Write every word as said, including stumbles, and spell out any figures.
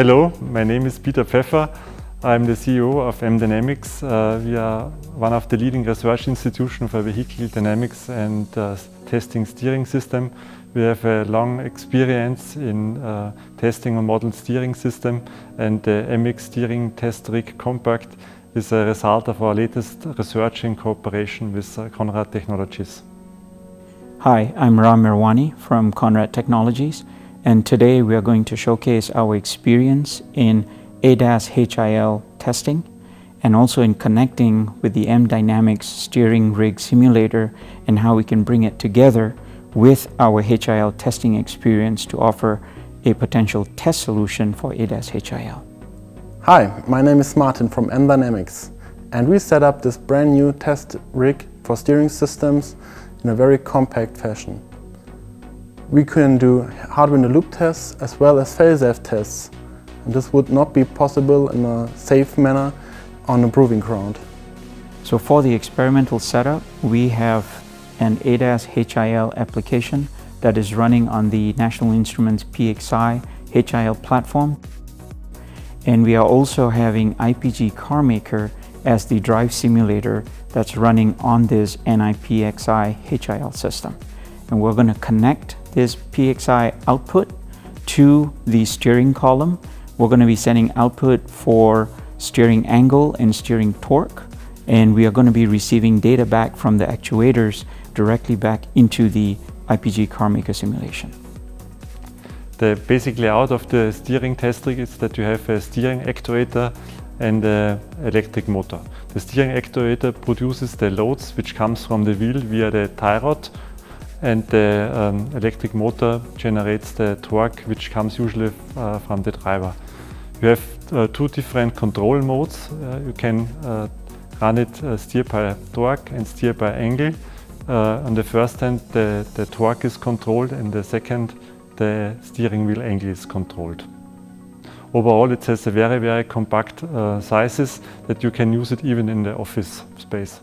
Hello, my name is Peter Pfeffer. I'm the C E O of Mdynamix. Uh, we are one of the leading research institutions for vehicle dynamics and uh, testing steering system. We have a long experience in uh, testing a model steering system, and the M X steering test rig compact is a result of our latest research in cooperation with uh, Konrad Technologies. Hi, I'm Ram Mirwani from Konrad Technologies, and today we are going to showcase our experience in A D A S H I L testing and also in connecting with the Mdynamix steering rig simulator and how we can bring it together with our H I L testing experience to offer a potential test solution for A D A S H I L. Hi, my name is Martin from Mdynamix, and we set up this brand new test rig for steering systems in a very compact fashion. We can do hardware-in-the-loop tests as well as fail-safe tests, and this would not be possible in a safe manner on a proving ground. So for the experimental setup, we have an A D A S H I L application that is running on the National Instruments P X I H I L platform. And we are also having I P G CarMaker as the drive simulator that's running on this N I P X I H I L system. And we're going to connect this P X I output to the steering column. We're going to be sending output for steering angle and steering torque. And we are going to be receiving data back from the actuators directly back into the I P G CarMaker simulation. The basic layout of the steering test rig is that you have a steering actuator and an electric motor. The steering actuator produces the loads which comes from the wheel via the tie rod, and the um, electric motor generates the torque which comes usually uh, from the driver. You have uh, two different control modes. Uh, you can uh, run it uh, steer by torque and steer by angle. Uh, on the first hand, the, the torque is controlled, and the second, the steering wheel angle is controlled. Overall, it has a very, very compact uh, sizes that you can use it even in the office space.